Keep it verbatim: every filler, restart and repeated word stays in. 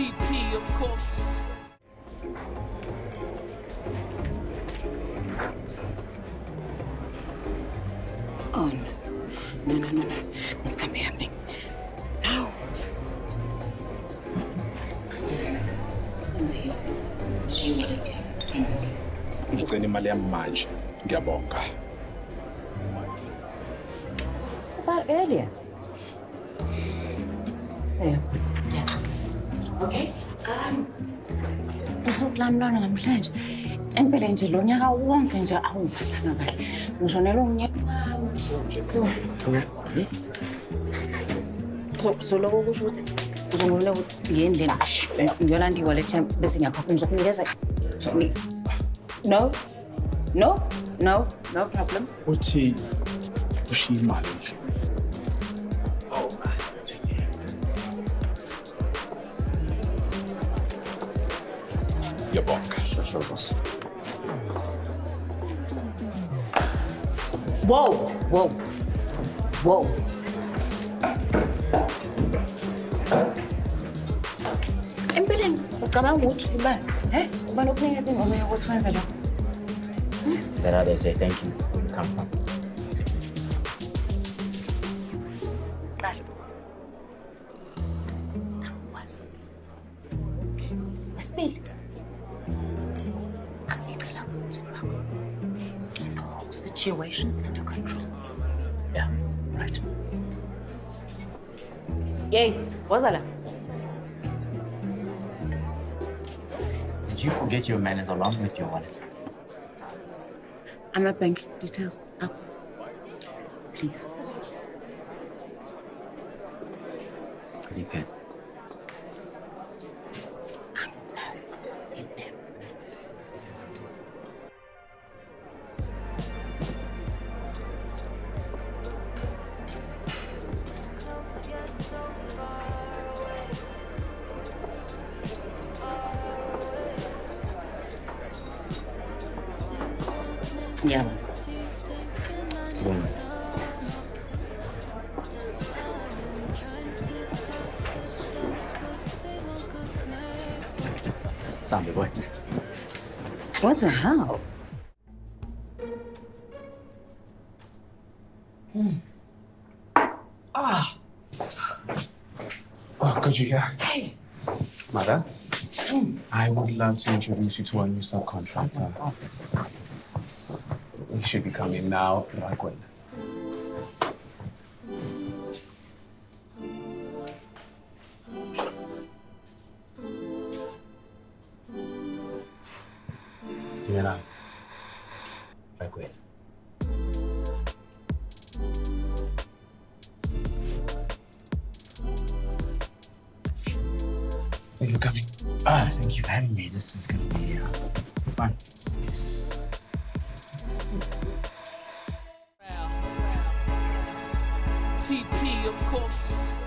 T P, of course. Oh, no. No, no, no, no. This can't be happening. No. What's this about earlier? Yeah. Yeah, please. Okay. Um. I'm not on the plane. I'm going to go to the house. I'm going to go So, so, so, logo go shoot. So, no, no, again, then. You are not going to be singing a couple of songs. So, no, no, no, no problem. What's he? What's he malice? Your bonk. Whoa, whoa, whoa. I'm feeling good. Back. Hey, I'm opening as in on my watch once again. Zara, they say thank you. Come from. Situation under control. Yeah, right. Yay, what's that? Did you forget your manners along with your wallet? I'm at bank details up. Please. Pretty pen. Yeah. Woman. Zombie boy. What the hell? Mm. Ah. Oh, good you hear? Hey. Mother, mm. I would love to introduce you to our new subcontractor. Oh, he should be coming now, Raquel. Diana, Raquel. Thank you for coming. Ah, thank you for having me. This is going to be uh, fun. Peace. T P, of course.